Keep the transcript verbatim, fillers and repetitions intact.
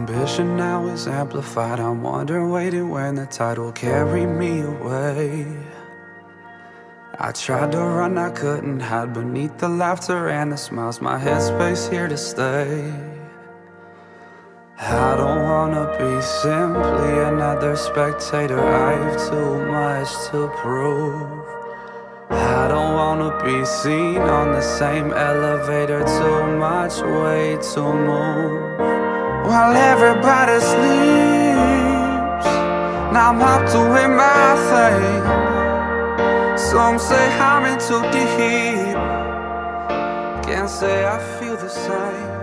ambition now is amplified. I wonder, waiting when the tide will carry me away. I tried to run, I couldn't hide beneath the laughter and the smiles. My headspace here to stay. I don't wanna be simply another spectator. I've too much to prove. I don't wanna be seen on the same elevator. Too much way to move while everybody sleeps. Now I'm up doing my thing. Some say I'm in too deep. Can't say I feel the same.